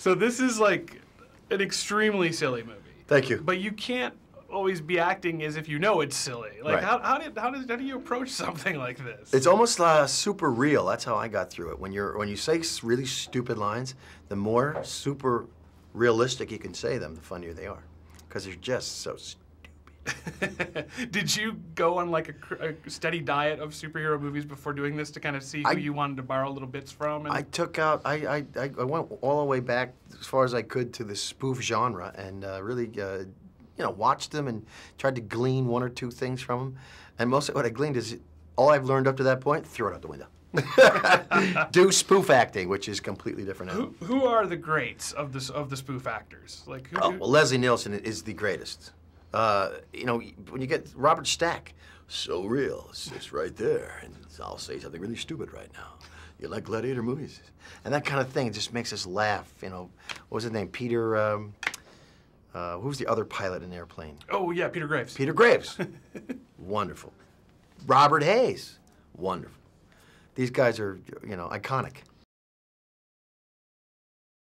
So this is like an extremely silly movie. Thank you. But you can't always be acting as if you know it's silly. Like, right. How do you approach something like this? It's almost super real. That's how I got through it. When you say really stupid lines, the more super realistic you can say them, the funnier they are, because they're just so stupid. Did you go on like a steady diet of superhero movies before doing this to kind of see who you wanted to borrow little bits from? And... I went all the way back as far as I could to the spoof genre and really. You know, watched them and tried to glean one or two things from them. And mostly what I gleaned is all I've learned up to that point, throw it out the window. Do spoof acting, which is completely different. Who are the greats of this of the spoof actors? Like, who, well, Leslie Nielsen is the greatest. You know, when you get Robert Stack, so real, it's just right there. And I'll say something really stupid right now. You like gladiator movies? And that kind of thing just makes us laugh. You know, what was his name? Peter... who's the other pilot in Airplane? Oh, yeah, Peter Graves. Peter Graves. Wonderful. Robert Hayes. Wonderful. These guys are, you know, iconic.